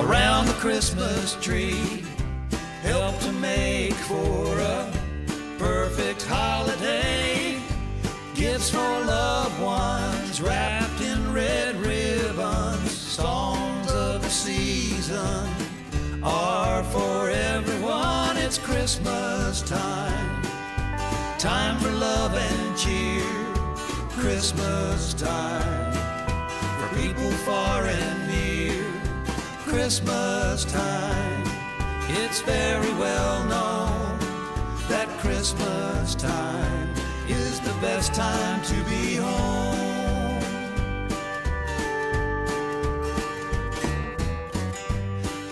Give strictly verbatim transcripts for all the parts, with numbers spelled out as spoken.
around the Christmas tree, help to make for a perfect holiday. Gifts for loved ones wrapped in red ribbons, songs of the season are for everyone. It's Christmas time, time for love and cheer, Christmas time, for people far and near, Christmas time. It's very well known that Christmas time is the best time to be home.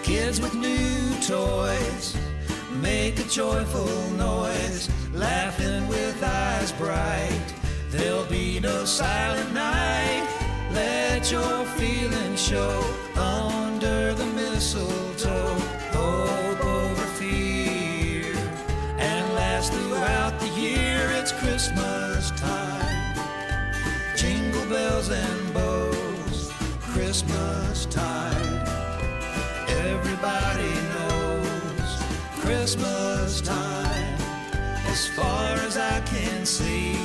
Kids with new toys make a joyful noise, laughing with eyes bright. There'll be no silent night. Let your feelings show under the mistletoe. Hope over fear and last throughout the year. It's Christmas time. Jingle bells and bows, Christmas time. Everybody knows Christmas time. As far as I can see,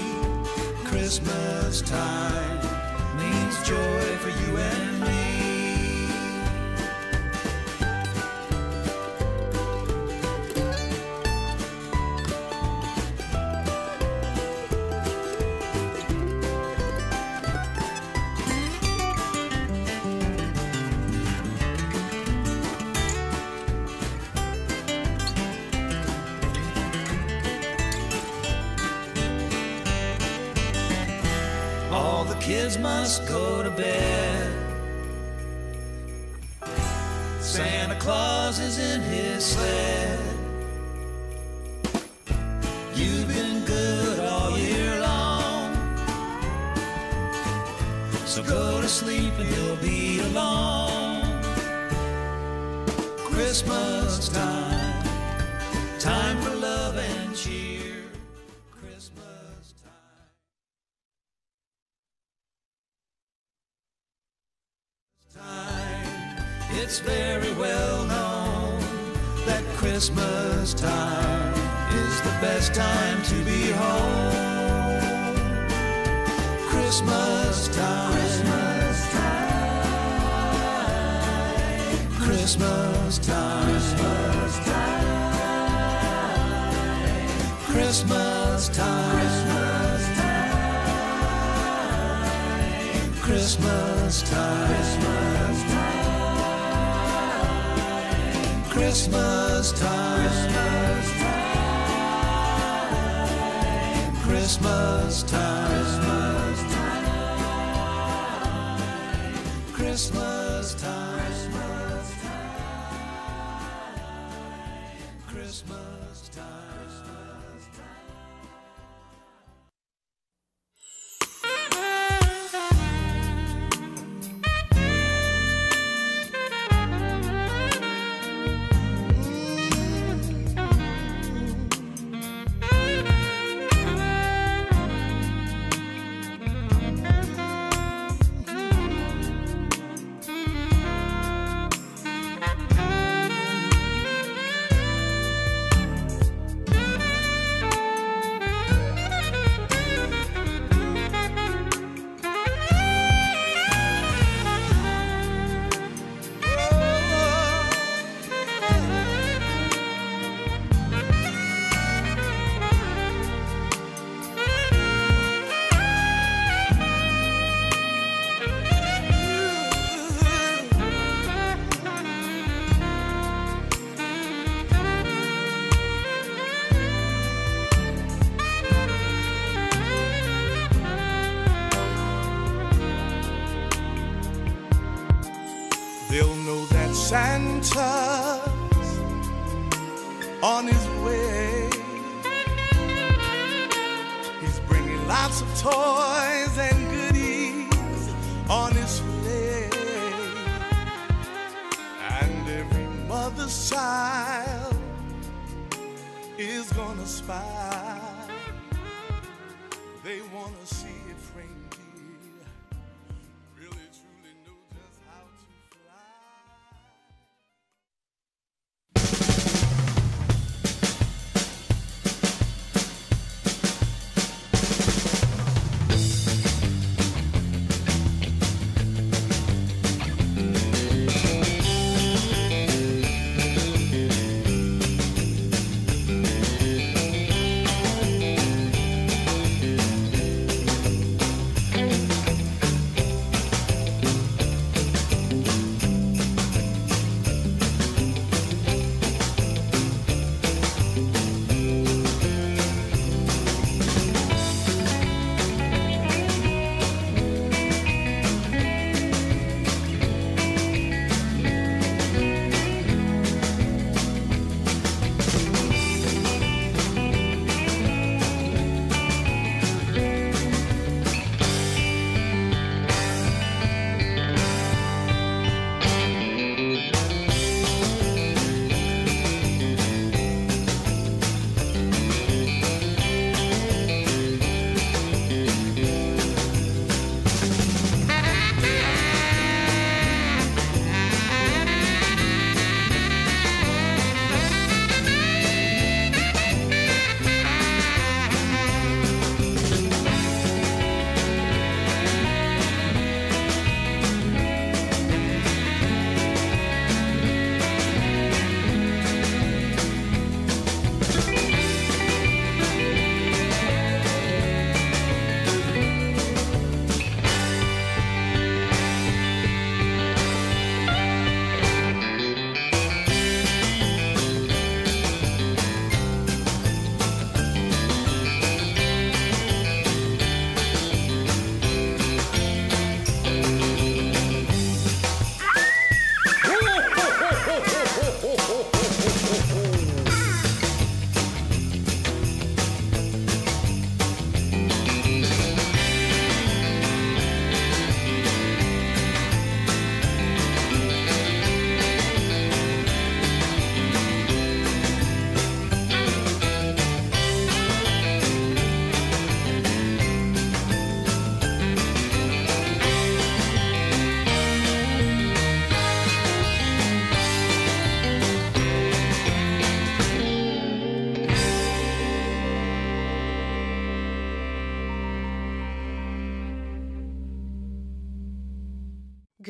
Christmas time means joy for you and kids must go to bed. Santa Claus is in his sled. You've been good all year long, so go to sleep and you'll be alone. Christmas time, time for love and cheer. It's very well known that Christmas time is the best time to be home. Christmas time, Christmas time, Christmas time, Christmas time, Christmas time, Christmas time. Christmas time, Christmas time, Christmas time, Christmas time, Christmas time. Santa's on his way. He's bringing lots of toys and goodies on his sleigh. And every mother's child is gonna spy. They wanna see if reindeer really.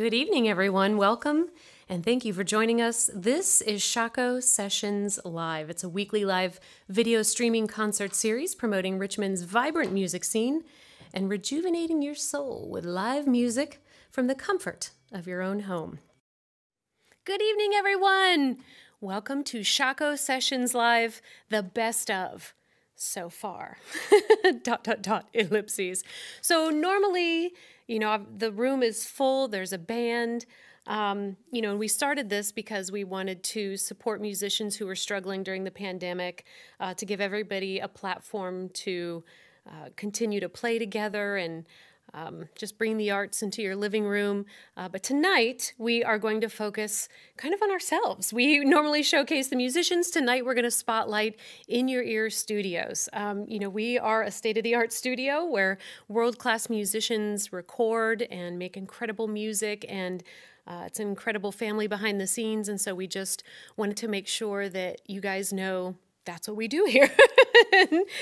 Good evening, everyone. Welcome, and thank you for joining us. This is Shockoe Sessions Live. It's a weekly live video streaming concert series promoting Richmond's vibrant music scene and rejuvenating your soul with live music from the comfort of your own home. Good evening, everyone. Welcome to Shockoe Sessions Live, the best of so far, dot, dot, dot, ellipses. So normally, you know, the room is full, there's a band, um, you know, and we started this because we wanted to support musicians who were struggling during the pandemic, uh, to give everybody a platform to uh, continue to play together and Um, just bring the arts into your living room. Uh, but tonight, we are going to focus kind of on ourselves. We normally showcase the musicians. Tonight, we're going to spotlight In Your Ear Studios. Um, you know, we are a state-of-the-art studio where world-class musicians record and make incredible music, and uh, it's an incredible family behind the scenes. And so we just wanted to make sure that you guys know that's what we do here.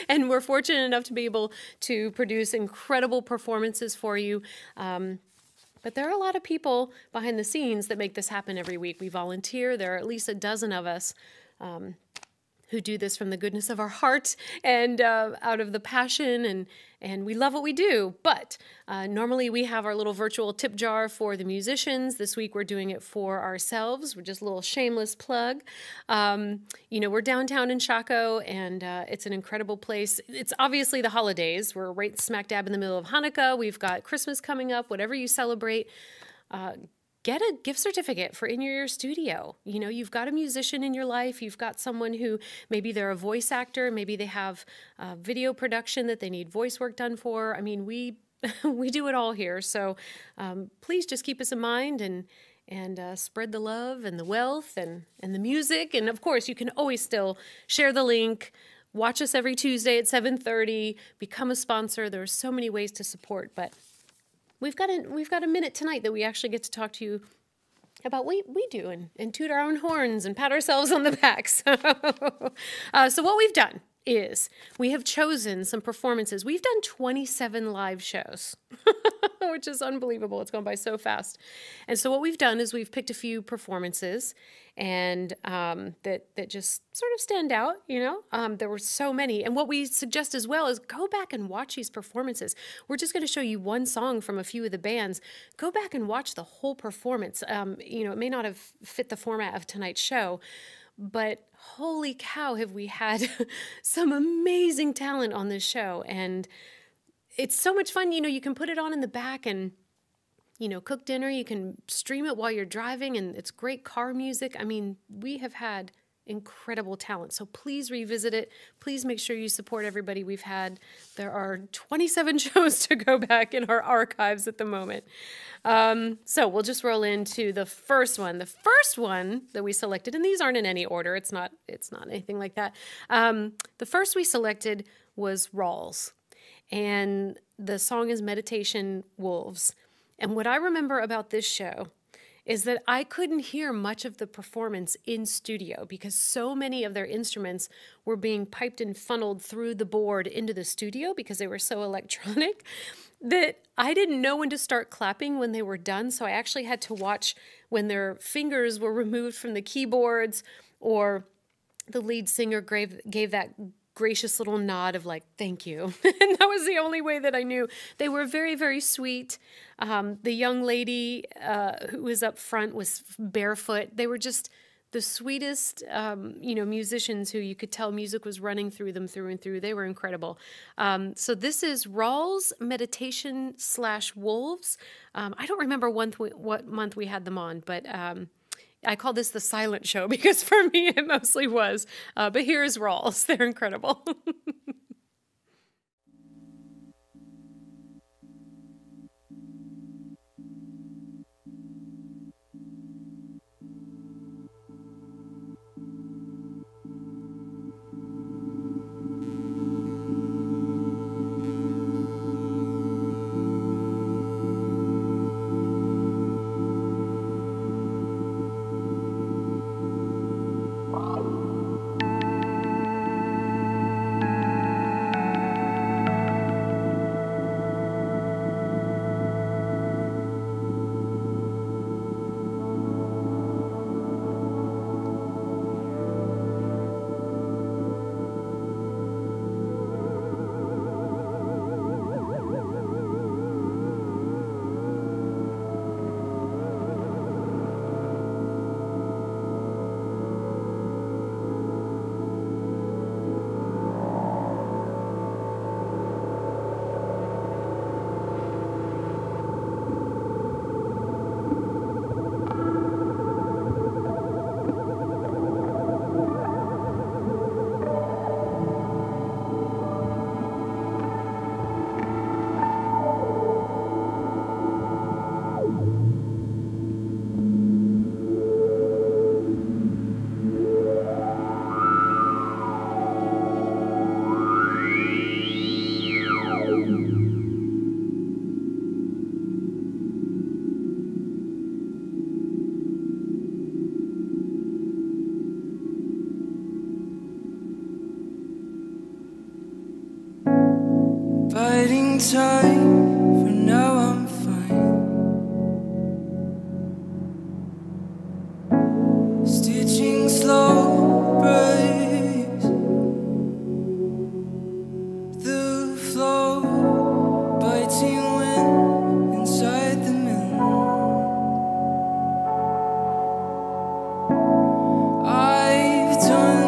And we're fortunate enough to be able to produce incredible performances for you. Um, but there are a lot of people behind the scenes that make this happen every week. We volunteer. There are at least a dozen of us um, who do this from the goodness of our heart and uh, out of the passion, and, and we love what we do. But uh, normally we have our little virtual tip jar for the musicians. This week we're doing it for ourselves. We're just a little shameless plug. Um, you know, we're downtown in Shockoe, and uh, it's an incredible place. It's obviously the holidays. We're right smack dab in the middle of Hanukkah. We've got Christmas coming up. Whatever you celebrate, uh, get a gift certificate for In Your Ear Studio. You know, you've got a musician in your life. You've got someone who, maybe they're a voice actor. Maybe they have uh, video production that they need voice work done for. I mean, we we do it all here. So um, please just keep us in mind and and uh, spread the love and the wealth and, and the music. And, of course, you can always still share the link. Watch us every Tuesday at seven thirty. Become a sponsor. There are so many ways to support, but We've got, a, we've got a minute tonight that we actually get to talk to you about what we do and, and toot our own horns and pat ourselves on the back. So, uh, so what we've done is we have chosen some performances. We've done twenty-seven live shows, which is unbelievable. It's gone by so fast. And so what we've done is we've picked a few performances and um, that, that just sort of stand out, you know. Um, there were so many. And what we suggest as well is go back and watch these performances. We're just going to show you one song from a few of the bands. Go back and watch the whole performance. Um, you know, it may not have fit the format of tonight's show, but holy cow, have we had some amazing talent on this show. And it's so much fun. You know, you can put it on in the back and, you know, cook dinner. You can stream it while you're driving, and it's great car music. I mean, we have had incredible talent. So please revisit it. Please make sure you support everybody we've had. There are twenty-seven shows to go back in our archives at the moment. Um, so we'll just roll into the first one. The first one that we selected, and these aren't in any order. It's not, it's not anything like that. Um, the first we selected was Rawls, and the song is Meditation Wolves. And what I remember about this show is that I couldn't hear much of the performance in studio because so many of their instruments were being piped and funneled through the board into the studio because they were so electronic that I didn't know when to start clapping when they were done. So I actually had to watch when their fingers were removed from the keyboards, or the lead singer gave, gave that gracious little nod of like, thank you. And that was the only way that I knew. They were very, very sweet. Um, the young lady uh, who was up front was barefoot. They were just the sweetest, um, you know, musicians who you could tell music was running through them through and through. They were incredible. Um, so this is Rawls Meditation slash Wolves. Um, I don't remember one th what month we had them on, but um, I call this the silent show because for me it mostly was. Uh, but here's Rawls. They're incredible. in time, for now I'm fine. Stitching slow breaks the flow, biting wind inside the mill. I've done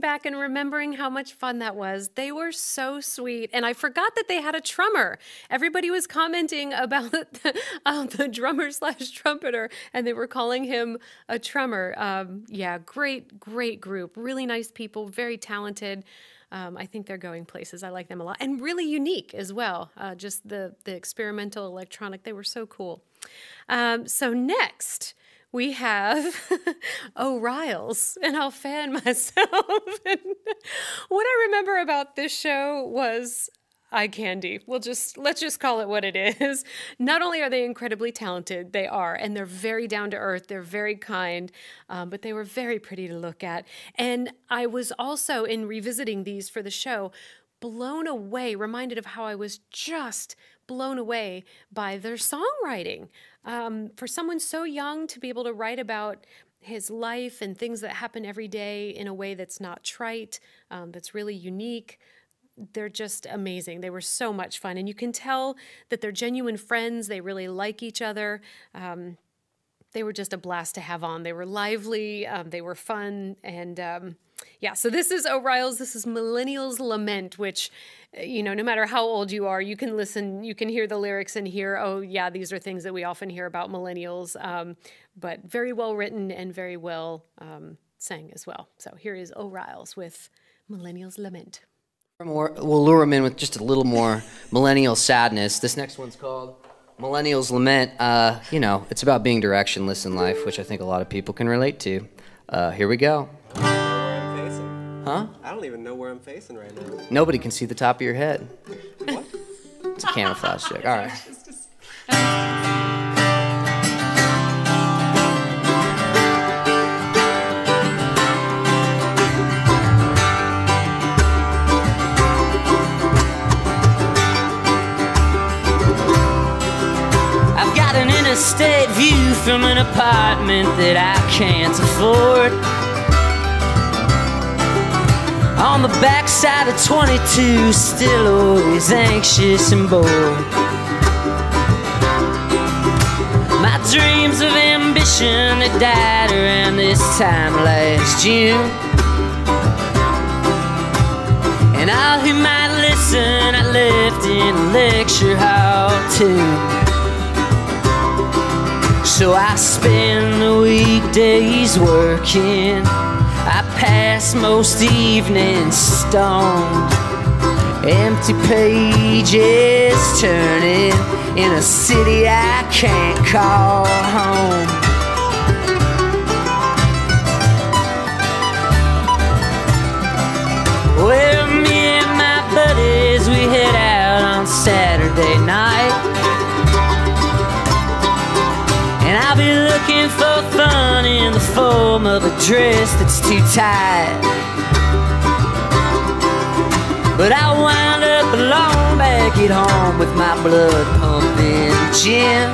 back and remembering how much fun that was. They were so sweet. And I forgot that they had a drummer. Everybody was commenting about the, uh, the drummer slash trumpeter, and they were calling him a drummer. Um, yeah, great, great group. Really nice people, very talented. Um, I think they're going places. I like them a lot. And really unique as well. Uh, just the, the experimental electronic. They were so cool. Um, so next, we have Ol' Riles, and I'll fan myself. And what I remember about this show was eye candy. We'll just, let's just call it what it is. Not only are they incredibly talented, they are, and they're very down to earth, they're very kind, um, but they were very pretty to look at. And I was also, in revisiting these for the show, blown away, reminded of how I was just blown away by their songwriting. Um, for someone so young to be able to write about his life and things that happen every day in a way that's not trite, um, that's really unique, they're just amazing. They were so much fun. And you can tell that they're genuine friends. They really like each other. Um, they were just a blast to have on. They were lively. Um, they were fun. And um, yeah, so this is Ol' Riles. This is Millennial's Lament, which, you know, no matter how old you are, you can listen, you can hear the lyrics and hear, oh yeah, these are things that we often hear about millennials, um, but very well written and very well um, sang as well. So here is Ol' Riles with Millennial's Lament. More, we'll lure them in with just a little more millennial sadness. This next one's called Millennial's Lament. Uh, you know, it's about being directionless in life, which I think a lot of people can relate to. Uh, here we go. I don't even know where I'm facing. Huh? I don't even know where I'm facing right now. Nobody can see the top of your head. What? It's a camouflage joke. All right. State view from an apartment that I can't afford. On the backside of twenty-two, still always anxious and bored. My dreams of ambition, they died around this time last June. And all who might listen, I left in a lecture hall too. So I spend the weekdays working, I pass most evenings stoned, empty pages turning in a city I can't call home. Well, me and my buddies, we head out on Saturday night. And I'll be looking for fun in the form of a dress that's too tight. But I wind up alone back at home with my blood pumping gin.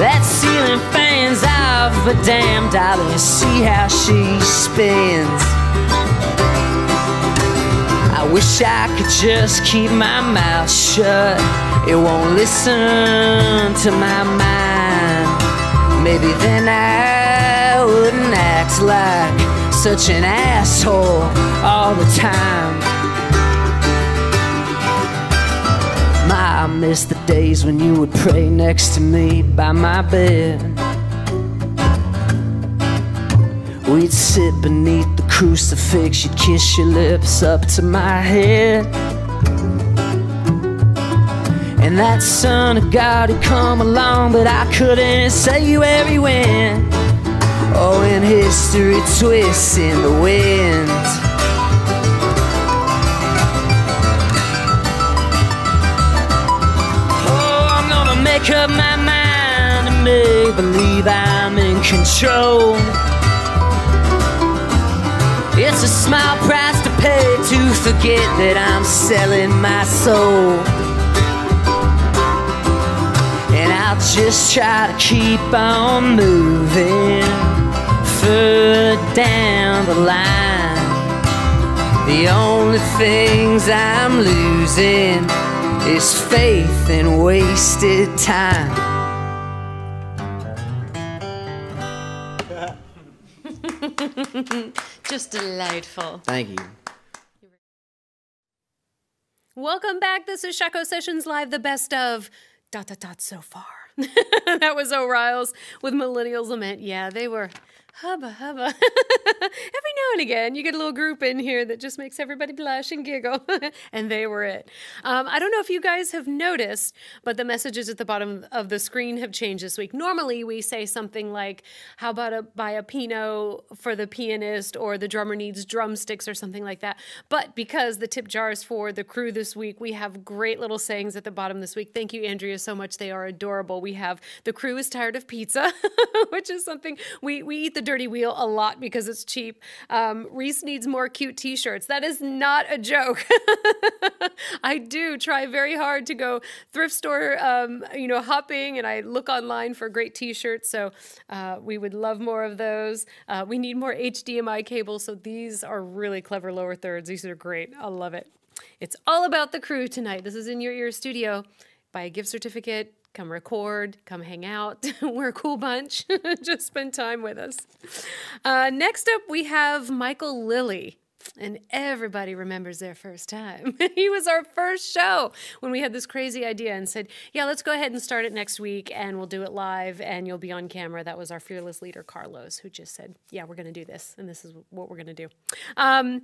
That ceiling fan's off, but damn, darling, see how she spins. I wish I could just keep my mouth shut. It won't listen to my mind. Maybe then I wouldn't act like such an asshole all the time. My, I miss the days when you would pray next to me by my bed. We'd sit beneath the crucifix, you'd kiss your lips up to my head. And that son of God had come along, but I couldn't say you where he went. Oh, and history twists in the wind. Oh, I'm gonna make up my mind and make believe I'm in control. It's a small price to pay to forget that I'm selling my soul. I'll just try to keep on moving further down the line. The only things I'm losing is faith and wasted time. Just delightful. Thank you. Welcome back. This is Shockoe Sessions Live, the best of... dot, dot, dot, so far. That was Ol' Riles with Millennial's Lament. Yeah, they were hubba, hubba. Every now and again, you get a little group in here that just makes everybody blush and giggle, and they were it. Um, I don't know if you guys have noticed, but the messages at the bottom of the screen have changed this week. Normally, we say something like, how about a, buy a piano for the pianist, or the drummer needs drumsticks, or something like that. But because the tip jar is for the crew this week, we have great little sayings at the bottom this week. Thank you, Andrea, so much. They are adorable. We have, the crew is tired of pizza, which is something we, we eat the dirty wheel a lot because it's cheap. Um, Reese needs more cute t-shirts. That is not a joke. I do try very hard to go thrift store, um, you know, hopping, and I look online for great t-shirts. So uh, we would love more of those. Uh, we need more H D M I cables. So these are really clever lower thirds. These are great. I love it. It's all about the crew tonight. This is In Your Ear Studio. Buy a gift certificate. Come record, come hang out. We're a cool bunch. Just spend time with us. Uh, next up, we have Michael Lille. And everybody remembers their first time. He was our first show when we had this crazy idea and said, yeah, let's go ahead and start it next week and we'll do it live and you'll be on camera. That was our fearless leader, Carlos, who just said, yeah, we're going to do this. And this is what we're going to do. Um,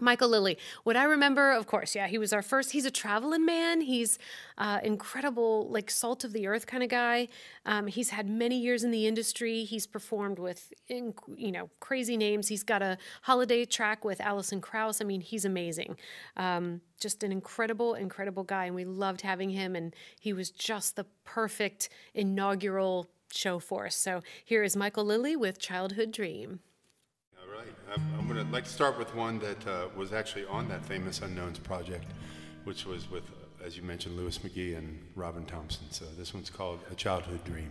Michael Lille, what I remember, of course, yeah, he was our first, he's a traveling man. He's uh, incredible, like salt of the earth kind of guy. Um, he's had many years in the industry. He's performed with, in, you know, crazy names. He's got a holiday track with Alison Krauss. I mean, he's amazing. Um, just an incredible, incredible guy. And we loved having him. And he was just the perfect inaugural show for us. So here is Michael Lille with Childhood Dream. Right. I'm, I'm going to like to start with one that uh, was actually on that famous Unknowns project, which was with, uh, as you mentioned, Lewis McGee and Robin Thompson. So this one's called A Childhood Dream.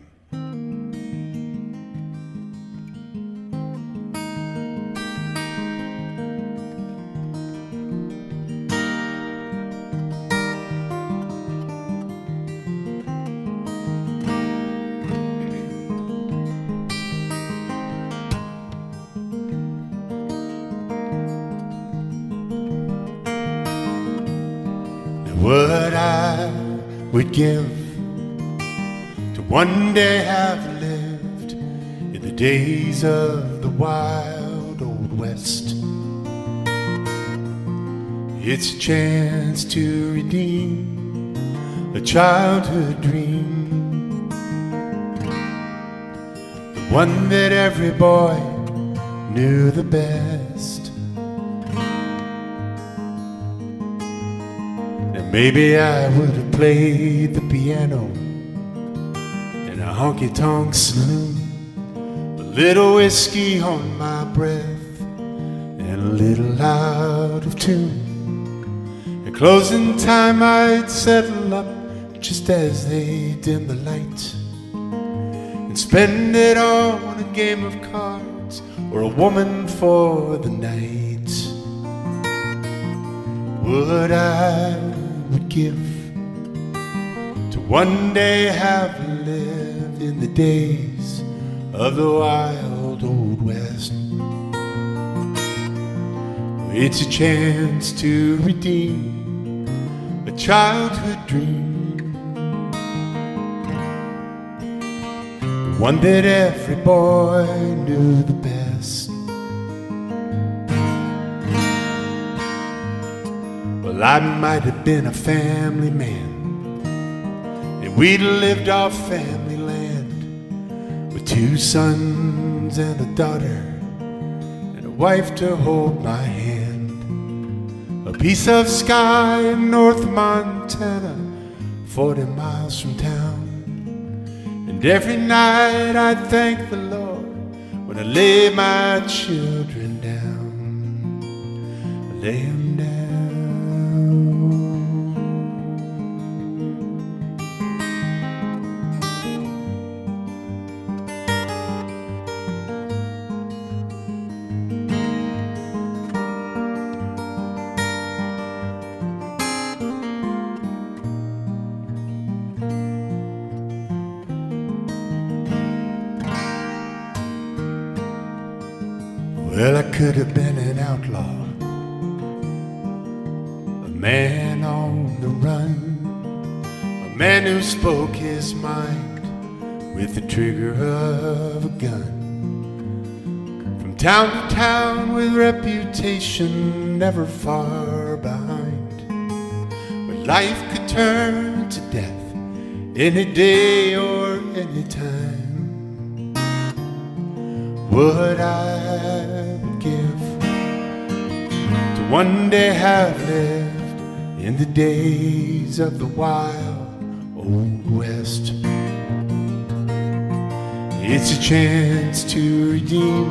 Would give to one day have lived in the days of the wild old west. It's a chance to redeem a childhood dream, the one that every boy knew the best. And maybe I would have played the piano in a honky-tonk saloon, a little whiskey on my breath and a little out of tune. At closing time I'd settle up just as they dim the light and spend it all on a game of cards or a woman for the night. What I would give one day have lived in the days of the wild old west. It's a chance to redeem a childhood dream, the one that every boy knew the best. Well, I might have been a family man, we'd lived off family land with two sons and a daughter and a wife to hold my hand. A piece of sky in North Montana, forty miles from town. And every night I thank the Lord when I lay my children down. I lay them down. Could have been an outlaw, a man on the run, a man who spoke his mind with the trigger of a gun. From town to town with reputation never far behind, where life could turn to death any day or any time. Would I one day have lived in the days of the wild old west? It's a chance to redeem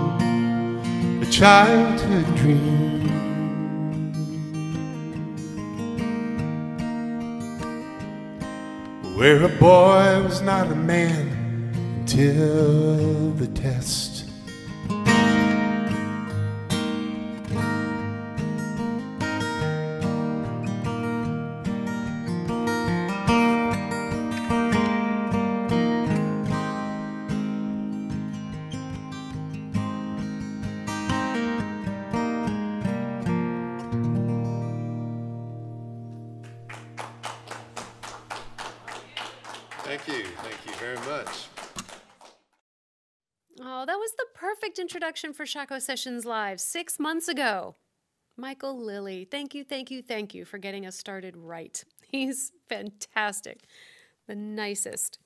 a childhood dream. Where a boy was not a man until the test. Introduction for Shockoe Sessions Live six months ago. Michael Lille, thank you, thank you, thank you for getting us started right. He's fantastic, the nicest.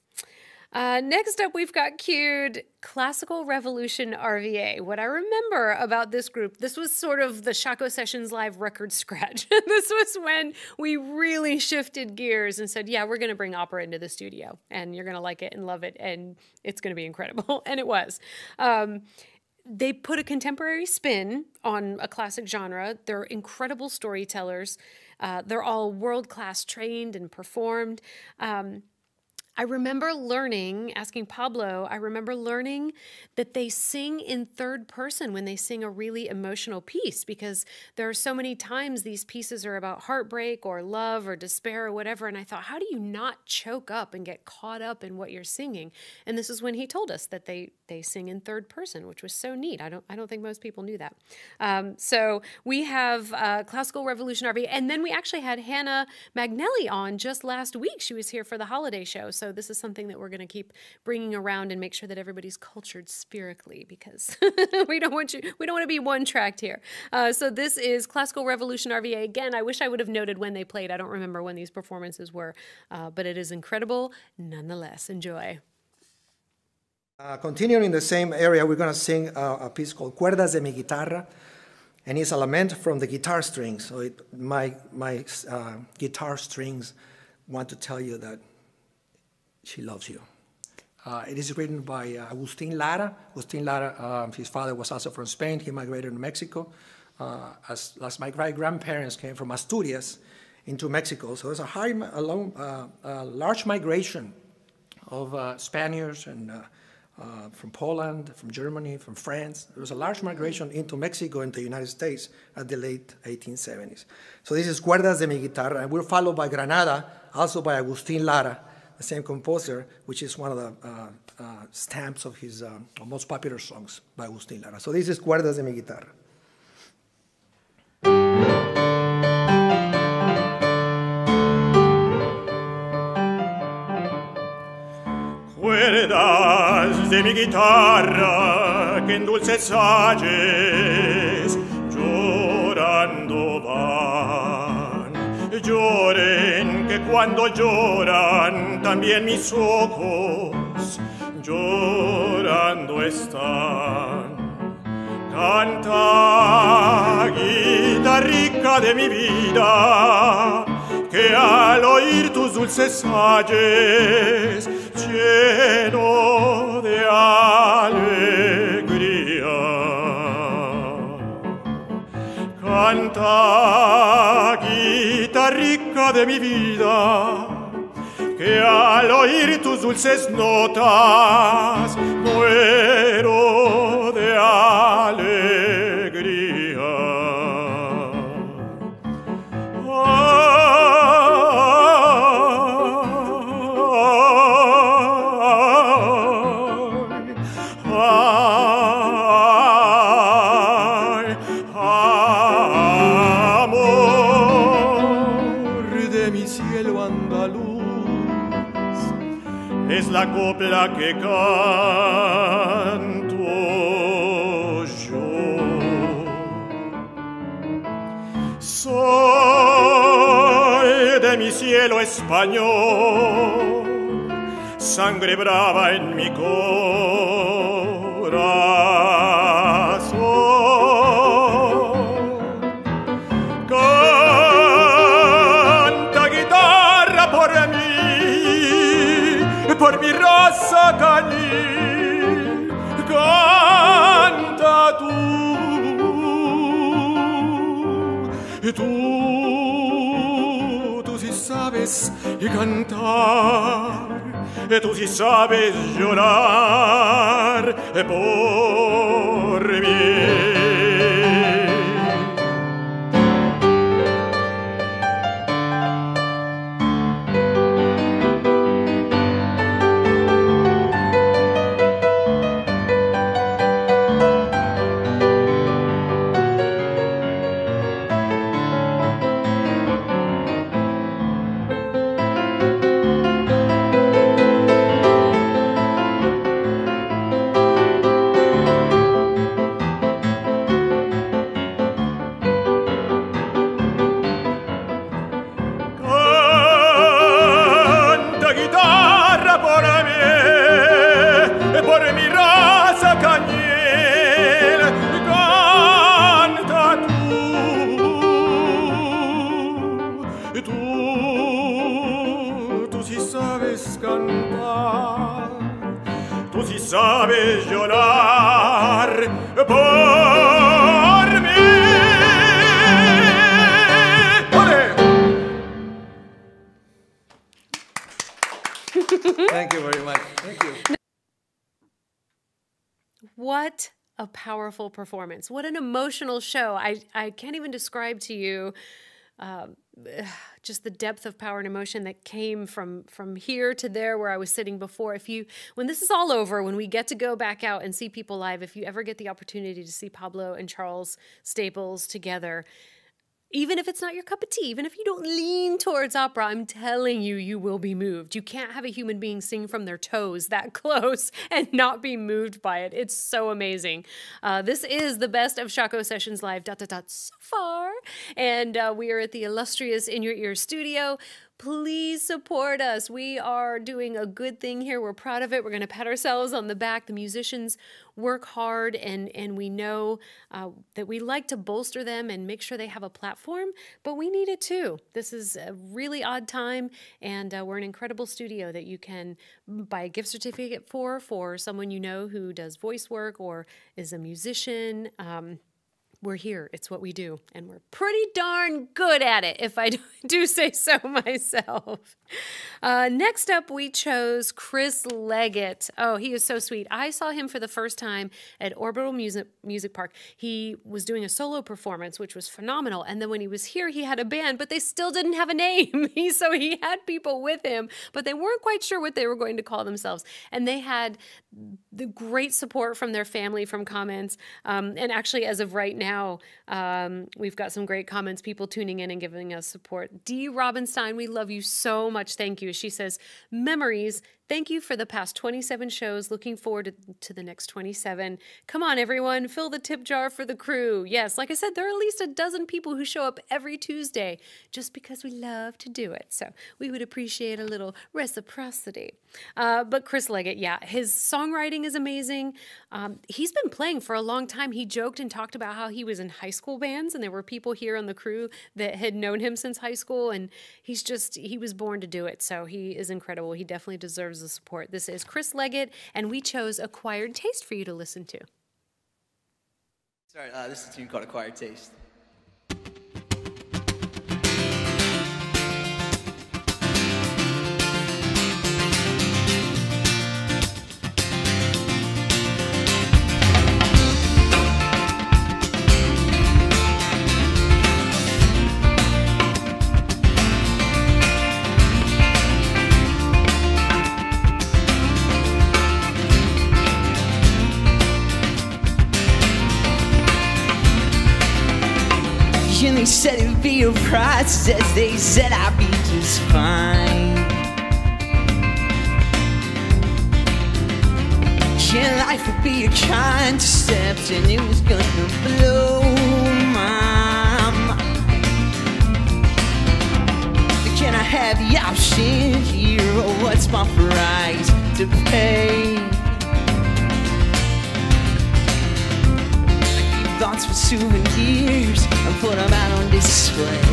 Uh, next up, we've got queued Classical Revolution R V A. What I remember about this group, this was sort of the Shockoe Sessions Live record scratch. This was when we really shifted gears and said, yeah, we're going to bring opera into the studio, and you're going to like it and love it, and it's going to be incredible. And it was. Um, They put a contemporary spin on a classic genre. They're incredible storytellers. Uh, they're all world-class trained and performed. Um, I remember learning, asking Pablo, I remember learning that they sing in third person when they sing a really emotional piece, because there are so many times these pieces are about heartbreak or love or despair or whatever. And I thought, how do you not choke up and get caught up in what you're singing? And this is when he told us that they they sing in third person, which was so neat. I don't I don't think most people knew that. Um, so we have uh, Classical Revolution R V A, and then we actually had Hannah Magnelli on just last week. She was here for the holiday show. So this is something that we're going to keep bringing around and make sure that everybody's cultured spherically, because we don't want you, we don't want to be one-tracked here. Uh, so this is Classical Revolution R V A. Again, I wish I would have noted when they played. I don't remember when these performances were, uh, but it is incredible nonetheless. Enjoy. Uh, continuing in the same area, we're going to sing uh, a piece called Cuerdas de mi Guitarra, and it's a lament from the guitar strings. So it, my, my uh, guitar strings want to tell you that she loves you. Uh, it is written by uh, Agustín Lara. Agustín Lara, uh, his father was also from Spain. He migrated to Mexico. Uh, as, as my grandparents came from Asturias into Mexico. So there's a, high, a, long, uh, a large migration of uh, Spaniards and, uh, uh, from Poland, from Germany, from France. There was a large migration into Mexico and the United States at the late eighteen seventies. So this is Cuerdas de mi Guitarra. And we're followed by Granada, also by Agustín Lara, the same composer, which is one of the uh, uh, stamps of his um, most popular songs by Agustín Lara. So this is Cuerdas de mi Guitarra. Cuerdas de mi guitarra que en dulces salles llorando van, lloren que cuando lloran también mis ojos llorando están. Canta, guitarrica de mi vida, que al oír tus dulces salles lleno de alegría. Canta, guitarrica de mi vida, que al oír tus dulces notas muero de alegría. Ay, ay, ay, amor de mi cielo andaluz. Es la copla que canto yo. Soy de mi cielo español, sangre brava en mi corazón. Canta guitarra por mí, por mi raza cañí, canta tú, tú, tú sí sabes cantar, tú sí sabes llorar por mí. llorar por mí. ¡Ole! Thank you very much. Thank you. What a powerful performance. What an emotional show. I, I can't even describe to you uh, just the depth of power and emotion that came from, from here to there where I was sitting before. If you, when this is all over, when we get to go back out and see people live, if you ever get the opportunity to see Pablo and Charles Staples together, even if it's not your cup of tea, even if you don't lean towards opera, I'm telling you, you will be moved. You can't have a human being sing from their toes that close and not be moved by it. It's so amazing. Uh, this is the best of Shockoe Sessions Live dot, dot, dot, so far. And uh, we are at the illustrious In Your Ear studio. Please support us. We are doing a good thing here. We're proud of it. We're going to pat ourselves on the back. The musicians work hard, and, and we know uh, that we like to bolster them and make sure they have a platform, but we need it too. This is a really odd time, and uh, we're an incredible studio that you can buy a gift certificate for, for someone you know who does voice work or is a musician. Um, We're here, it's what we do, and we're pretty darn good at it, if I do say so myself. Uh, next up, we chose Chris Leggett. Oh, he is so sweet. I saw him for the first time at Orbital Music, Music Park. He was doing a solo performance, which was phenomenal, and then when he was here, he had a band, but they still didn't have a name, he, so he had people with him, but they weren't quite sure what they were going to call themselves, and they had the great support from their family, from comments, um, and actually, as of right now, Now, um, we've got some great comments, people tuning in and giving us support. Dee Robinstein, we love you so much. Thank you. She says, memories. Thank you for the past twenty-seven shows. Looking forward to, to the next twenty-seven. Come on, everyone. Fill the tip jar for the crew. Yes, like I said, there are at least a dozen people who show up every Tuesday just because we love to do it. So we would appreciate a little reciprocity. Uh, but Chris Leggett, yeah, his songwriting is amazing. Um, he's been playing for a long time. He joked and talked about how he was in high school bands, and there were people here on the crew that had known him since high school, and he's just, he was born to do it. So he is incredible. He definitely deserves the support. This is Chris Leggett, and we chose Acquired Taste for you to listen to. Sorry, uh, this is a tune called Acquired Taste. They said it'd be a process, they said I'd be just fine. Yeah, life would be a concept, and it was gonna blow my mind. But can I have the option here, or what's my price to pay? Thoughts for souvenirs and put them out on display.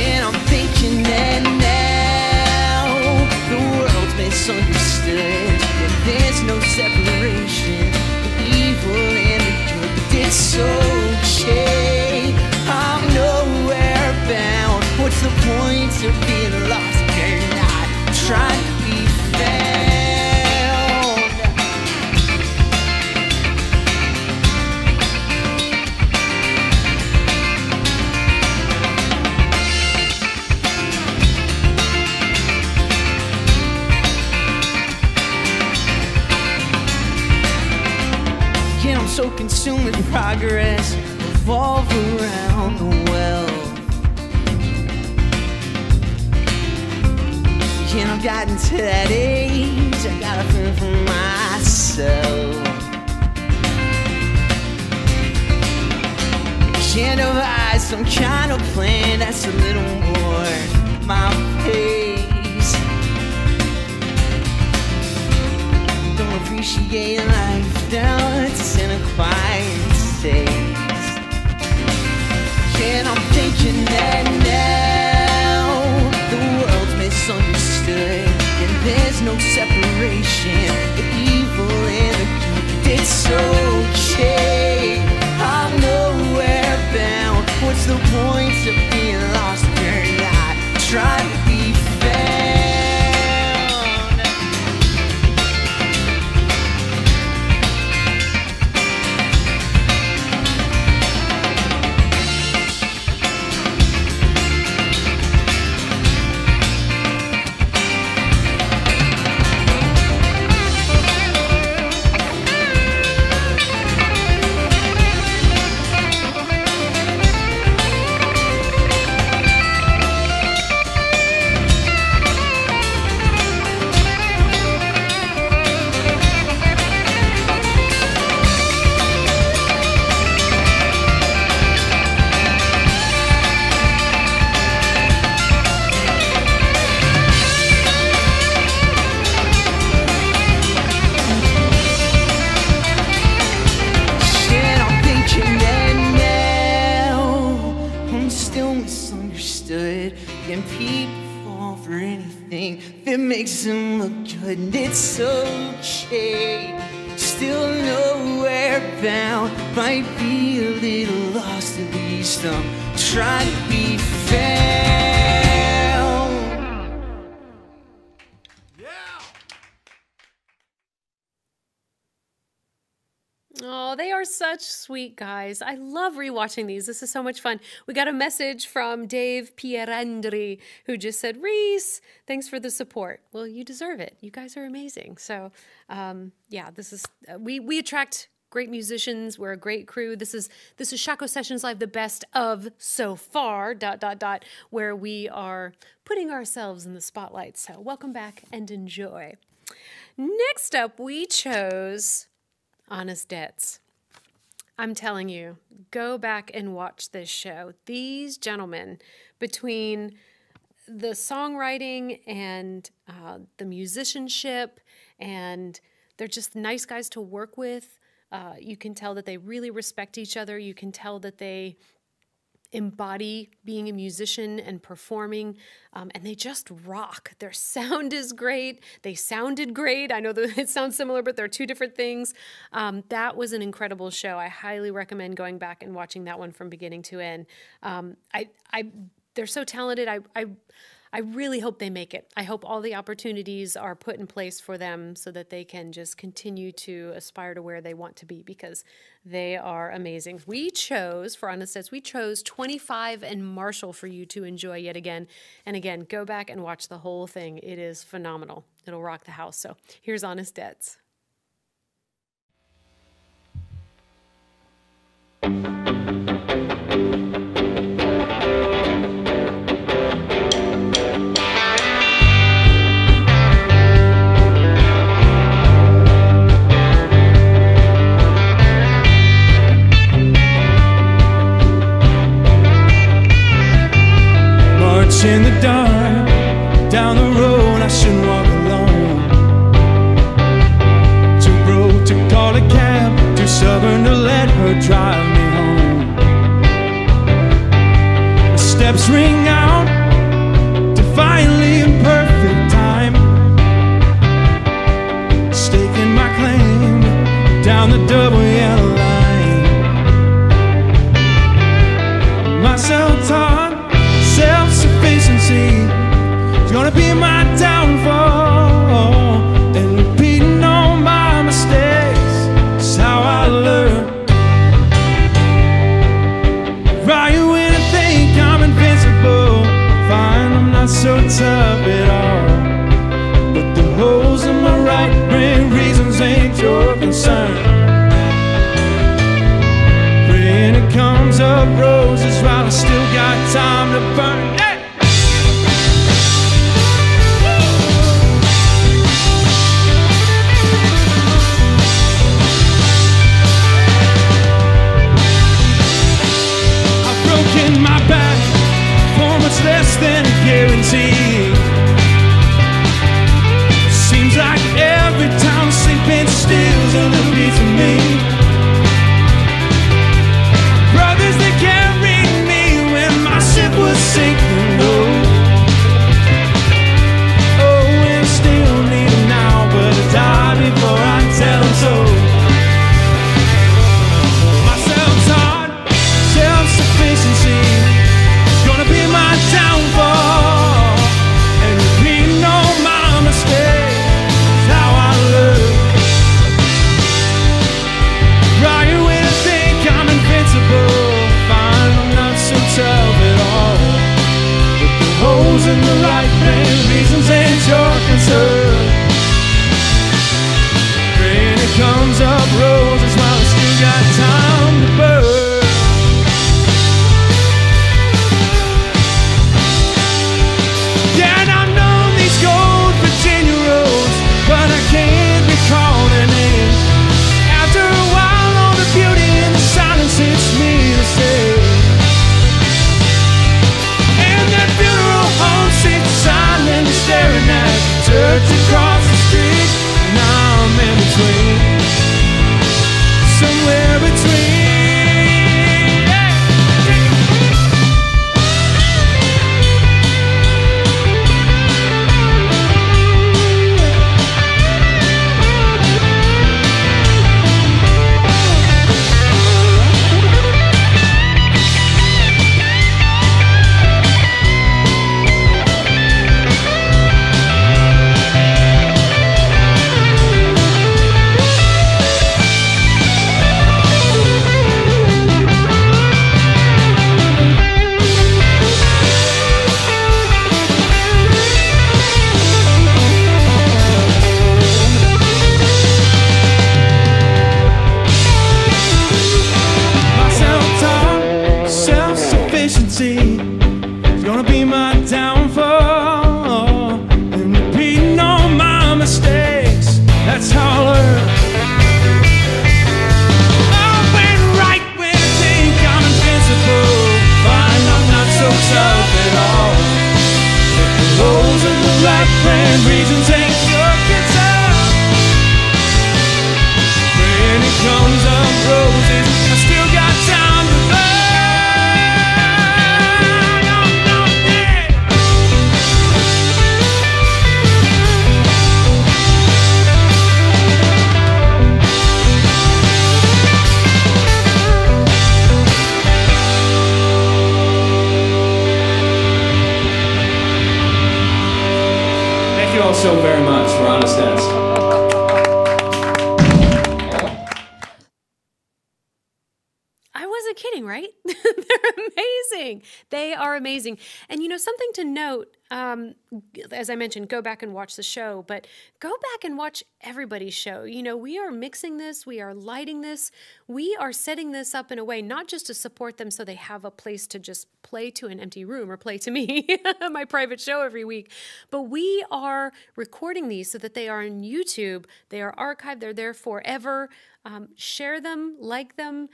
And I'm thinking that now the world's misunderstood, that there's no separation, the evil and the good, but it's okay. I'm nowhere bound. What's the point of being lost? They're not trying to be found. So consumed with progress, revolve around the well. And I've gotten to that age, I gotta fend for myself. Can't devise some kind of plan that's a little more my pace. Don't appreciate life. Doubts in a quiet space. And I'm thinking that now the world's misunderstood, and there's no separation. begging people for anything that makes them look good, and it's okay. Still nowhere bound, might be a little lost, at least I'm trying to be found. Yeah. Oh, they are such sweet guys. I love rewatching these. This is so much fun. We got a message from Dave Pierandri, who just said, Reese, thanks for the support. Well, you deserve it. You guys are amazing. So, um, yeah, this is, uh, we, we attract great musicians. We're a great crew. This is, this is Shockoe Sessions Live, the best of so far, dot, dot, dot, where we are putting ourselves in the spotlight. So welcome back and enjoy. Next up, we chose Honest Debts. I'm telling you, go back and watch this show. These gentlemen, between the songwriting and uh, the musicianship, and they're just nice guys to work with. Uh, you can tell that they really respect each other. You can tell that they embody being a musician and performing, um, and they just rock. Their sound is great. They sounded great. I know that it sounds similar, but they're two different things. Um, that was an incredible show. I highly recommend going back and watching that one from beginning to end. Um, I, I, they're so talented. I, I, I really hope they make it. I hope all the opportunities are put in place for them so that they can just continue to aspire to where they want to be, because they are amazing. We chose, for Honest Debts, we chose twenty-five and Marshall for you to enjoy yet again. And again, go back and watch the whole thing. It is phenomenal. It'll rock the house. So here's Honest Debts. In the dark, down the road I shouldn't walk alone. Too broke to call a cab, too stubborn to let her drive me home. The steps ring out, defiantly in perfect time, staking my claim down the double yellow line. Myself taught it's gonna be my downfall, and repeating all my mistakes is how I learn. Right when I think I'm invincible, fine, I'm not so tough at all, but the holes in my right brain reasons ain't your concern. Praying it comes up roses while I still got time to burn. Less than a guarantee. Seems like every time I'm sleeping steals a little piece of me. Brothers that carried me when my ship was sinking low. Oh, and still need them now, but I die before I tell them so. Myself's hard, self-sufficiency. Amazing. And you know, something to note, um, as I mentioned, go back and watch the show, but go back and watch everybody's show. You know, we are mixing this, we are lighting this, we are setting this up in a way, not just to support them so they have a place to just play to an empty room or play to me, my private show every week, but we are recording these so that they are on YouTube, they are archived, they're there forever. Um, share them, like them.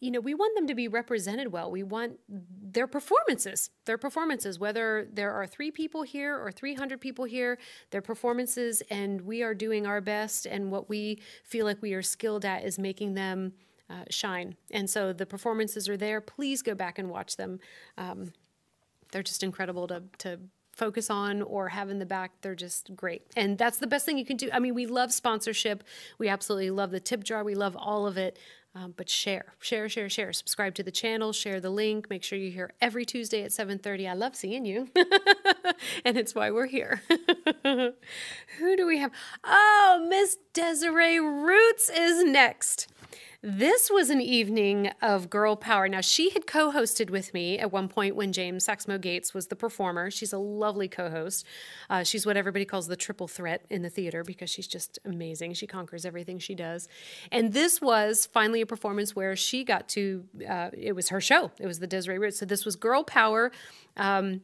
You know, we want them to be represented well. We want their performances, their performances, whether there are three people here or three hundred people here, their performances, and we are doing our best, and what we feel like we are skilled at is making them uh, shine. And so the performances are there. Please go back and watch them. Um, they're just incredible to, to focus on or have in the back. They're just great. And that's the best thing you can do. I mean, we love sponsorship. We absolutely love the tip jar. We love all of it. Um, but share, share, share, share. Subscribe to the channel, share the link. Make sure you're here every Tuesday at seven thirty. I love seeing you. And it's why we're here. Who do we have? Oh, Miss Desiree Roots is next. This was an evening of girl power. Now, she had co-hosted with me at one point when James "Saxsmo" Gates was the performer. She's a lovely co-host. Uh, she's what everybody calls the triple threat in the theater because she's just amazing. She conquers everything she does. And this was finally a performance where she got to, uh, it was her show. It was the Desiree Roots. So this was girl power. Um,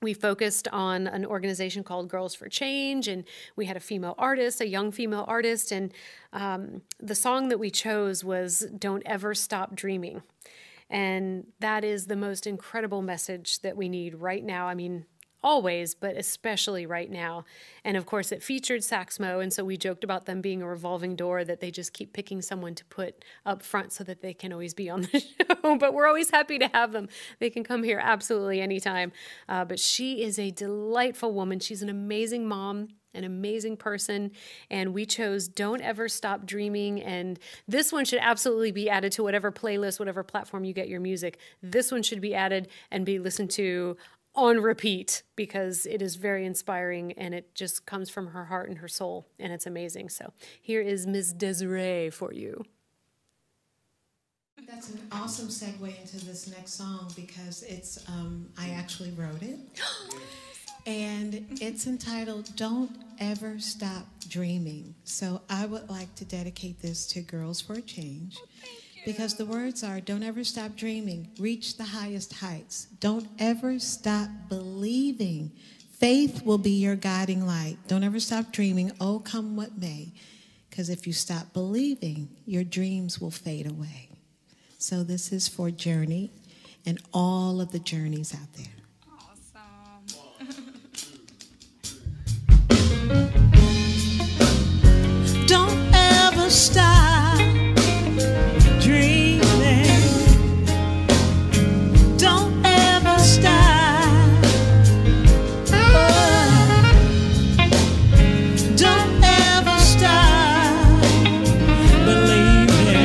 We focused on an organization called Girls for Change, and we had a female artist, a young female artist, and um, the song that we chose was Don't Ever Stop Dreaming. And that is the most incredible message that we need right now. I mean, always, but especially right now. And of course, it featured Saxsmo, and so we joked about them being a revolving door, that they just keep picking someone to put up front so that they can always be on the show. But we're always happy to have them. They can come here absolutely anytime. Uh, but she is a delightful woman. She's an amazing mom, an amazing person, and we chose Don't Ever Stop Dreaming, and this one should absolutely be added to whatever playlist, whatever platform you get your music. This one should be added and be listened to on repeat, because it is very inspiring and it just comes from her heart and her soul, and it's amazing. So here is Miss Desiree for you. That's an awesome segue into this next song because it's, um, I actually wrote it. And it's entitled Don't Ever Stop Dreaming. So I would like to dedicate this to Girls for a Change. Because the words are, don't ever stop dreaming, reach the highest heights. Don't ever stop believing. Faith will be your guiding light. Don't ever stop dreaming, oh, come what may. Because if you stop believing, your dreams will fade away. So this is for Journey and all of the journeys out there. Awesome. Don't ever stop dreaming, don't ever stop, oh, don't ever stop believing.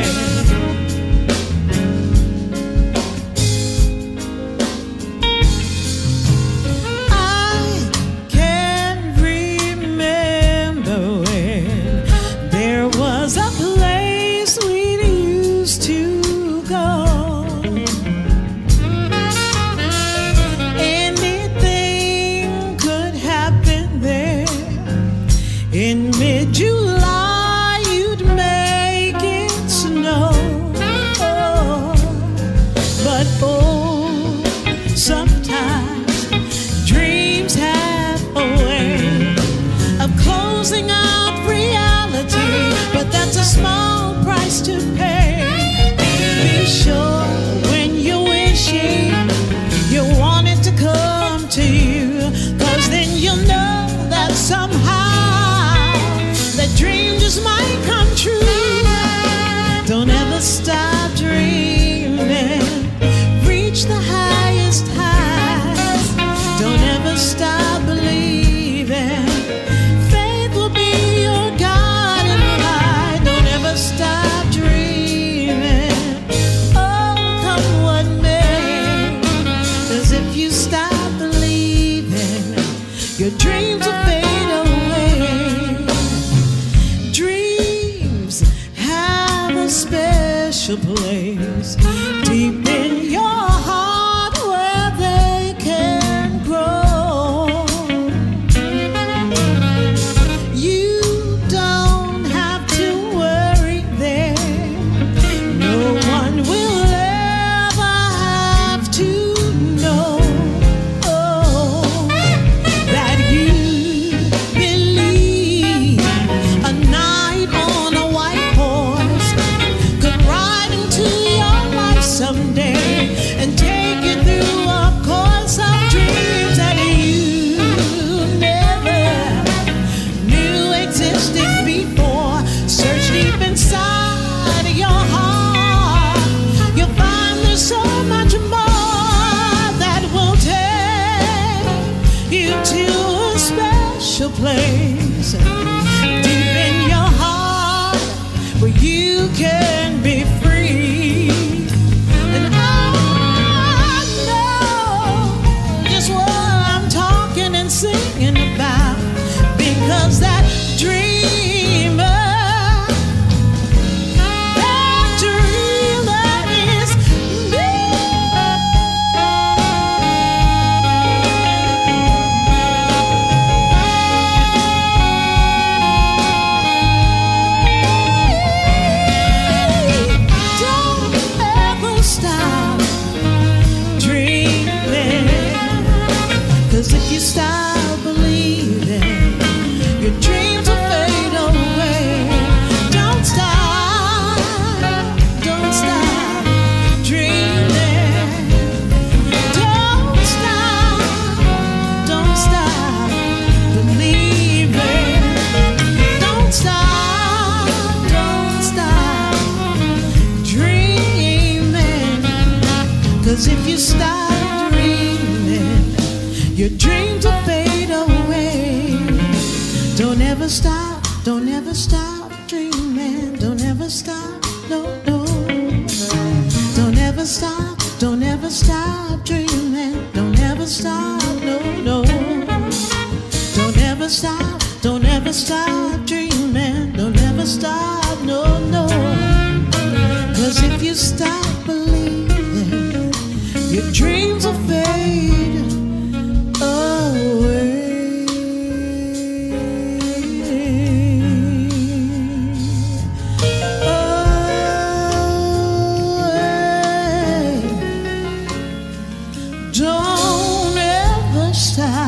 to pay. Be sure when you're wishing you want it to come to you, 'cause then you'll know that somehow that dream just might come true. Don't ever stop dreaming. Reach the highest heights. Don't ever stop believing. Faith will be your God in the light. Don't ever stop dreaming. Oh, come what may. 'Cause if you stop believing, your dreams will fade away. Dreams have a special place deep in your heart where they can grow. You don't have to worry there. No one will ever have to know that you believe a knight on a white horse could ride into your life someday and take you through a course of dreams that you never knew existed before. Search deep inside your heart. You'll find there's so much more that will take you to a special place deep in your heart where you can be free. And I know just what I'm talking and singing about, because that dreamer, that dreamer is me. Don't ever stop dreaming, 'cause if you stop believing, your dreams will fade away. Don't stop, don't stop dreaming. Don't stop, don't stop believing. Don't stop, don't stop dreaming. 'Cause if you stop dreaming, your dreams will fade away. Don't ever stop, don't ever stop dreaming. Don't ever stop, no, no. Don't ever stop, don't ever stop dreaming. Don't ever stop, no, no. Don't ever stop, don't ever stop dreaming. Don't ever stop, no, no. 'Cause if you stop believing, your dreams will fade away. Away. Don't ever stop.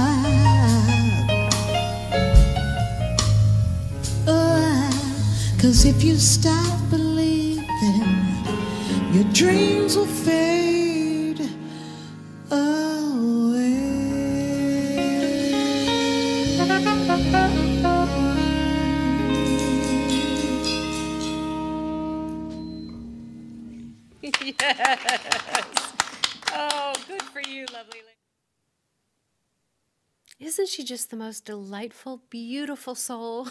Uh, 'Cause if you stop believing, your dreams will fade away. Yes. Oh, good for you, lovely lady. Isn't she just the most delightful, beautiful soul?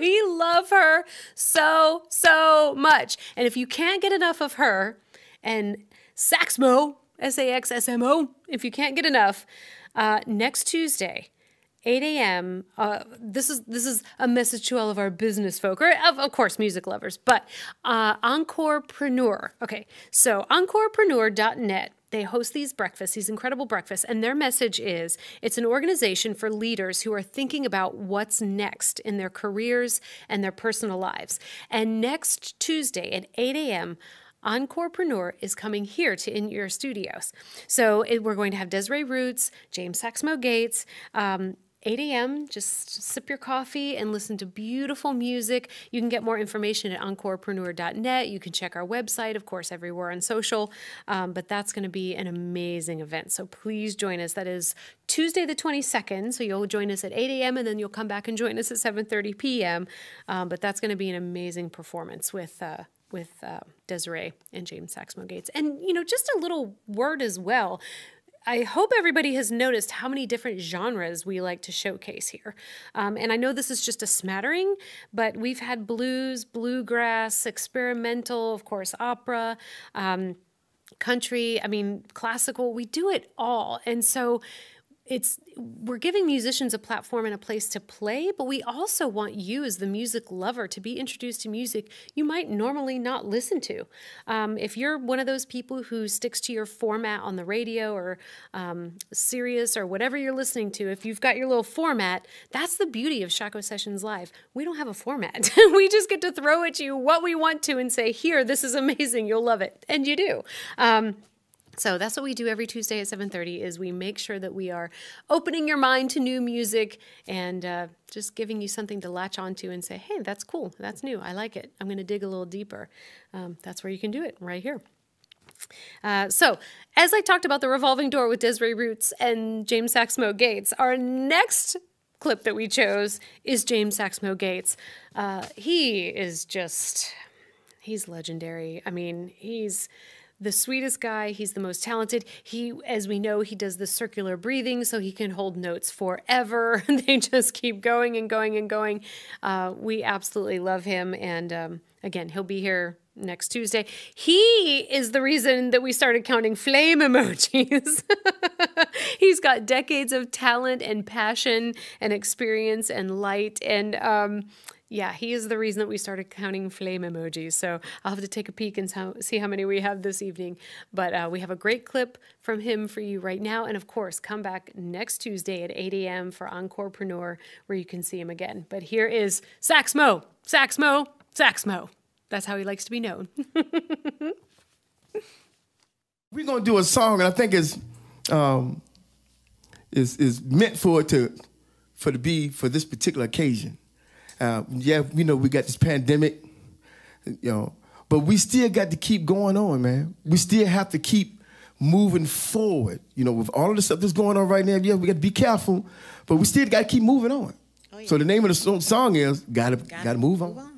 We love her so, so much. And if you can't get enough of her and Saxsmo, S A X S M O, if you can't get enough, uh, next Tuesday, eight a m, uh, this is this is a message to all of our business folk, or of, of course, music lovers, but uh, Encorepreneur. Okay, so encorepreneur dot net. They host these breakfasts, these incredible breakfasts, and their message is it's an organization for leaders who are thinking about what's next in their careers and their personal lives. And next Tuesday at eight a m, Encorepreneur is coming here to In Your Studios. So it, we're going to have Desiree Roots, James "Saxsmo" Gates, um, eight a m, just sip your coffee and listen to beautiful music. You can get more information at Encorepreneur dot net. You can check our website, of course, everywhere on social. Um, but that's going to be an amazing event. So please join us. That is Tuesday the twenty-second. So you'll join us at eight a m and then you'll come back and join us at seven thirty p m Um, but that's going to be an amazing performance with uh, with uh, Desiree and James "Saxsmo" Gates. And, you know, just a little word as well. I hope everybody has noticed how many different genres we like to showcase here. Um, and I know this is just a smattering, but we've had blues, bluegrass, experimental, of course, opera, um, country, I mean, classical. We do it all. And so it's we're giving musicians a platform and a place to play, but we also want you as the music lover to be introduced to music you might normally not listen to. Um, if you're one of those people who sticks to your format on the radio or um, Sirius or whatever you're listening to, if you've got your little format, that's the beauty of Shockoe Sessions Live. We don't have a format. We just get to throw at you what we want to and say, here, this is amazing, you'll love it, and you do. Um, So that's what we do every Tuesday at seven thirty is we make sure that we are opening your mind to new music and uh, just giving you something to latch onto and say, hey, that's cool. That's new. I like it. I'm going to dig a little deeper. Um, that's where you can do it right here. Uh, so as I talked about the revolving door with Desiree Roots and James "Saxsmo" Gates, our next clip that we chose is James "Saxsmo" Gates. Uh, he is just, he's legendary. I mean, he's the sweetest guy. He's the most talented. He, as we know, he does the circular breathing, so he can hold notes forever. They just keep going and going and going. Uh, we absolutely love him. And um, again, he'll be here next Tuesday. He is the reason that we started counting flame emojis. He's got decades of talent and passion and experience and light and, um, yeah, he is the reason that we started counting flame emojis. So I'll have to take a peek and see how many we have this evening. But uh, we have a great clip from him for you right now. And of course, come back next Tuesday at eight a m for Encorepreneur, where you can see him again. But here is "Saxsmo, Saxsmo, Saxsmo." That's how he likes to be known. We're gonna do a song, and I think it's um, is is meant for it to for to be for this particular occasion. Uh, yeah, you know, we got this pandemic, you know, but we still got to keep going on, man. We still have to keep moving forward. You know, with all of the stuff that's going on right now, yeah, we got to be careful, but we still got to keep moving on. Oh, yeah. So the name of the song is Gotta, gotta, gotta Move On. Move on.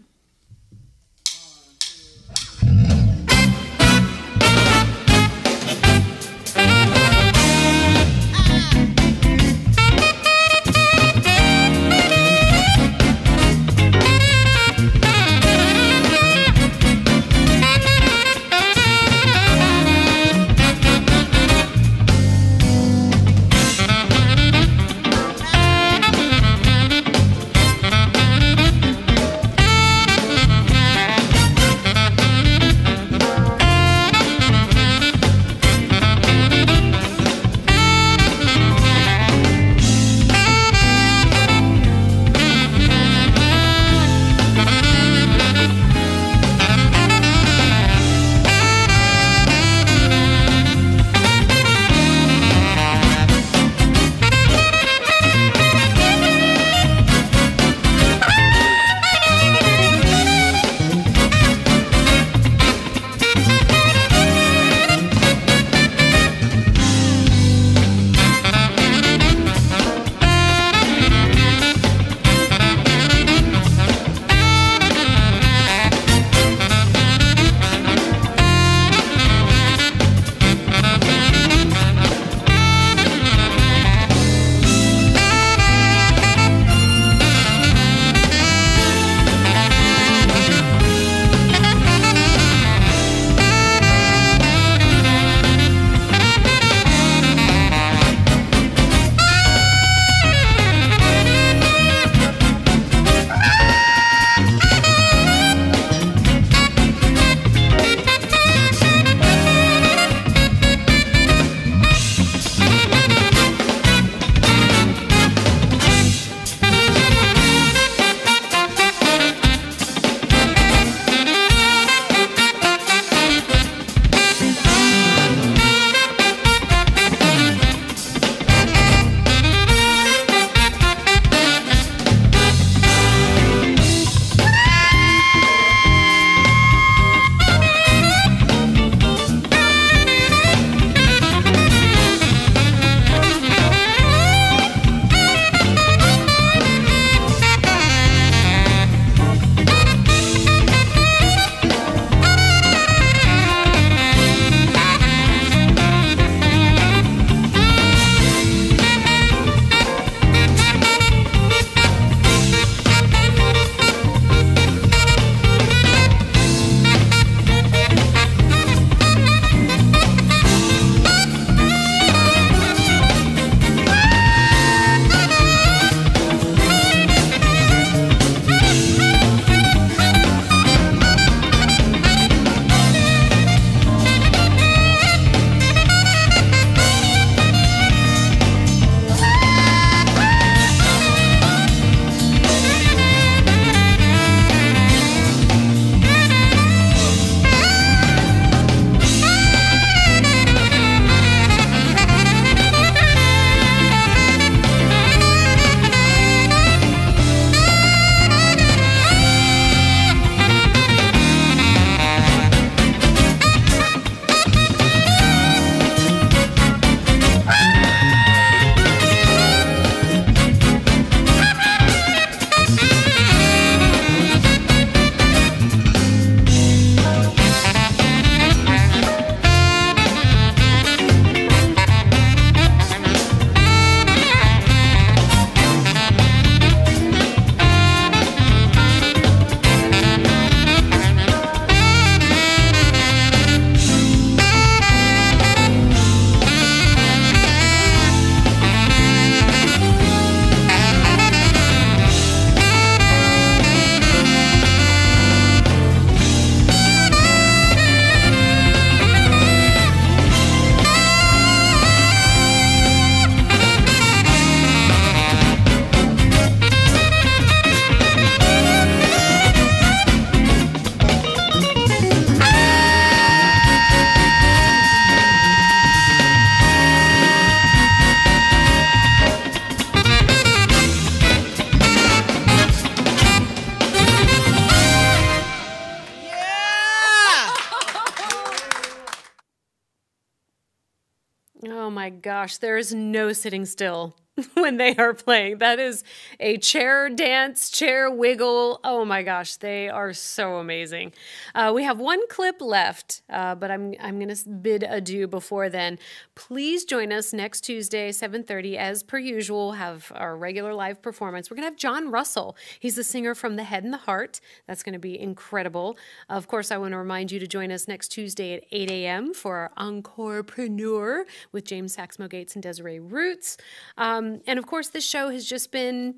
Oh my gosh, there is no sitting still when they are playing. That is a chair dance, chair wiggle. Oh my gosh, they are so amazing. Uh, we have one clip left, uh, but I'm, I'm going to bid adieu before then. Please join us next Tuesday, seven thirty, as per usual. We'll have our regular live performance. We're going to have John Russell. He's the singer from The Head and the Heart. That's going to be incredible. Of course, I want to remind you to join us next Tuesday at eight A M for our Encorepreneur with James "Saxsmo" Gates and Desiree Roots. Um, And of course, this show has just been,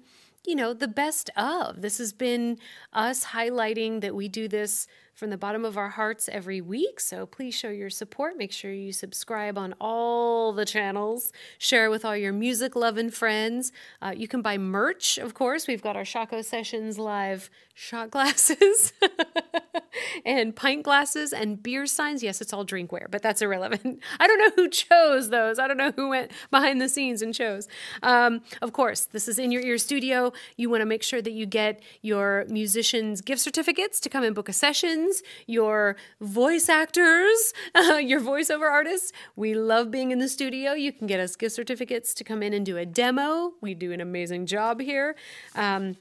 you know, the best of. This has been us highlighting that we do this from the bottom of our hearts every week. So please show your support. Make sure you subscribe on all the channels. Share with all your music loving friends. Uh, you can buy merch, of course. We've got our Shockoe Sessions Live shot glasses and pint glasses and beer signs. Yes, it's all drinkware, but that's irrelevant. I don't know who chose those. I don't know who went behind the scenes and chose. Um, of course, this is In Your Ear Studio. You want to make sure that you get your musicians' gift certificates to come and book a session. Your voice actors, uh, your voiceover artists. We love being in the studio. You can get us gift certificates to come in and do a demo. We do an amazing job here. Um,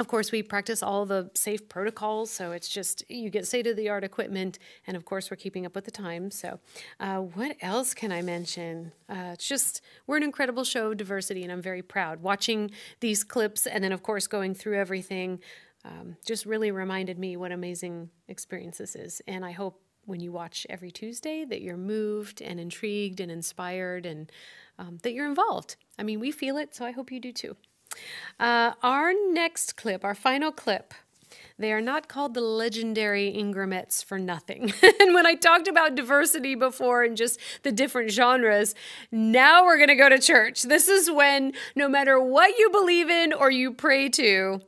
of course, we practice all the safe protocols, so it's just, you get state-of-the-art equipment, and of course, we're keeping up with the time. So uh, what else can I mention? Uh, it's just, we're an incredible show of diversity, and I'm very proud. Watching these clips and then, of course, going through everything, Um, just really reminded me what amazing experience this is. And I hope when you watch every Tuesday that you're moved and intrigued and inspired and um, that you're involved. I mean, we feel it, so I hope you do too. Uh, our next clip, our final clip, they are not called the Legendary Ingramettes for nothing. And when I talked about diversity before and just the different genres, now we're going to go to church. This is when no matter what you believe in or you pray to,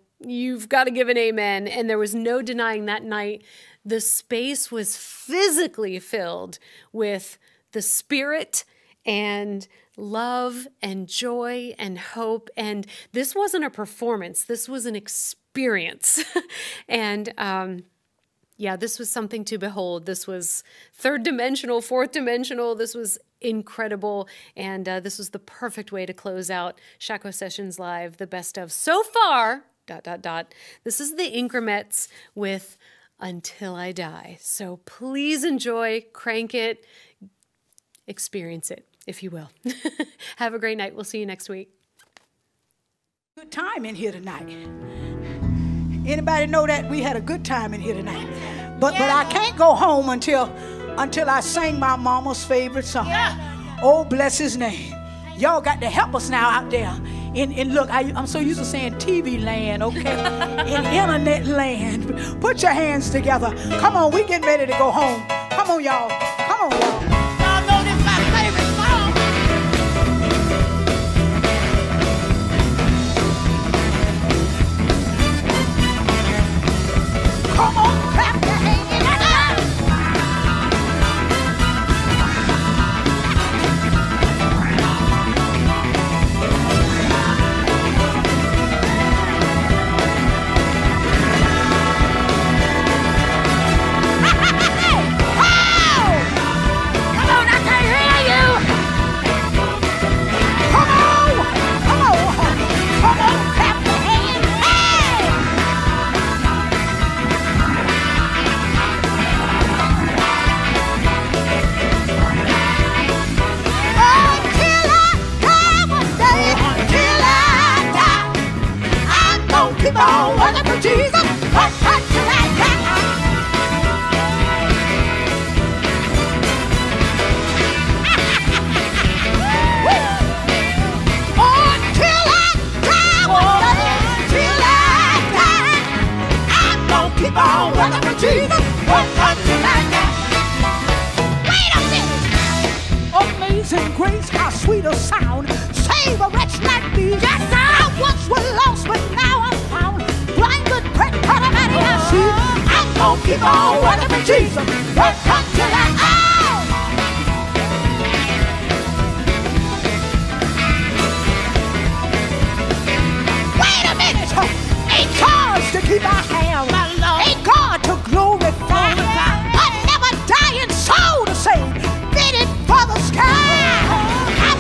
you've got to give an amen. And there was no denying that night. The space was physically filled with the spirit and love and joy and hope. And this wasn't a performance. This was an experience. and, um, yeah, this was something to behold. This was third dimensional, fourth dimensional. This was incredible. And uh, this was the perfect way to close out Shockoe Sessions Live, the best of so far. Dot, dot, dot. This is the Ingramettes with Until I Die. So please enjoy, crank it, experience it, if you will. Have a great night. We'll see you next week. Good time in here tonight. Anybody know that we had a good time in here tonight? But yeah. but I can't go home until until I sing my mama's favorite song. Yeah. Oh, bless his name. Y'all got to help us now out there. And, and look, I, I'm so used to saying T V land, okay? In internet land. Put your hands together. Come on, we getting ready to go home. Come on, y'all. Come on, y'all. Y'all know this is my favorite song. Come on, clap your hands. Sky. I'm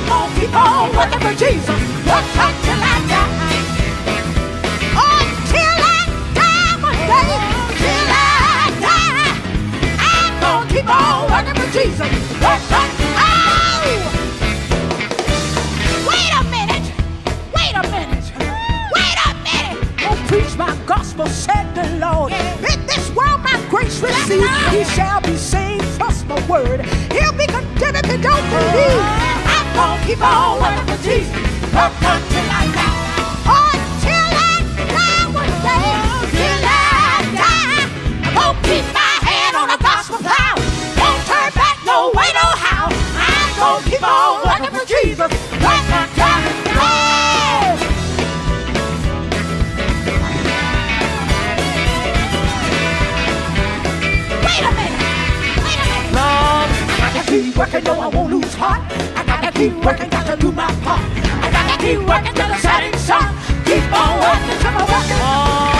Jesus! What? What? Oh! Wait a minute! Wait a minute! Wait a minute! Oh, preach my gospel, said the Lord. In this world my grace receive, he shall be saved. Trust my word. He'll be condemned if he don't believe. I'm gonna keep on loving for Jesus up until I die. Keep my hand on the gospel plow. Won't turn back, no way, no how. I'm gonna keep on working for Jesus. Let my time go. Wait a minute, wait a minute. Lord, I gotta keep working, no, I won't lose heart. I gotta keep working, gotta do my part. I gotta keep working till the setting sun. Keep on working till my working.